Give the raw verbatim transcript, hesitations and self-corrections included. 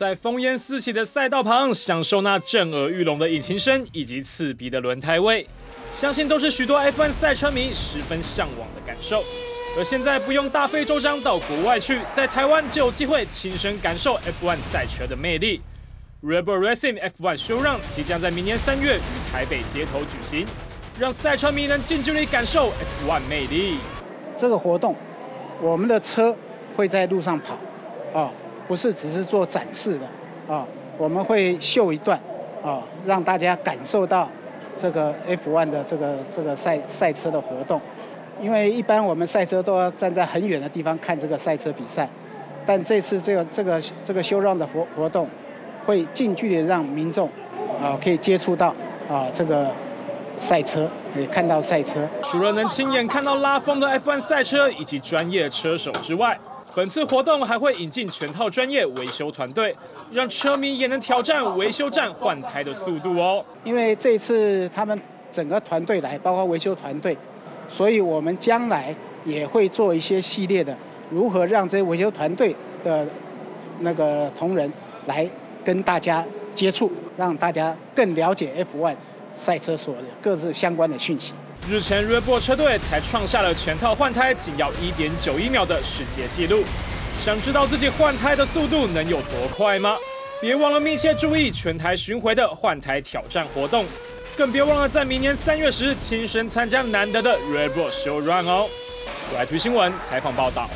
在烽烟四起的赛道旁，享受那震耳欲聋的引擎声以及刺鼻的轮胎味，相信都是许多 F one 赛车迷十分向往的感受。而现在不用大费周章到国外去，在台湾就有机会亲身感受 F one 赛车的魅力。Red Bull F one ShowRun 即将在明年三月于台北街头举行，让赛车迷能近距离感受 F one 魅力。这个活动，我们的车会在路上跑，啊、哦。 不是只是做展示的啊，我们会秀一段啊，让大家感受到这个 F one 的这个这个赛赛车的活动。因为一般我们赛车都要站在很远的地方看这个赛车比赛，但这次这个这个这个ShowRun的活活动，会近距离让民众啊可以接触到啊这个赛车，也看到赛车。除了能亲眼看到拉风的 F one 赛车以及专业车手之外， 本次活动还会引进全套专业维修团队，让车迷也能挑战维修站换胎的速度哦。因为这次他们整个团队来，包括维修团队，所以我们将来也会做一些系列的，如何让这些维修团队的那个同仁来跟大家接触，让大家更了解 F one 赛车所的各自相关的讯息。 日前 ，Red Bull 车队才创下了全套换胎仅要 一点九一 秒的世界纪录。想知道自己换胎的速度能有多快吗？别忘了密切注意全台巡回的换胎挑战活动，更别忘了在明年三月时亲身参加难得的 Red Bull ShowRun 哦。Y T 新闻采访报道。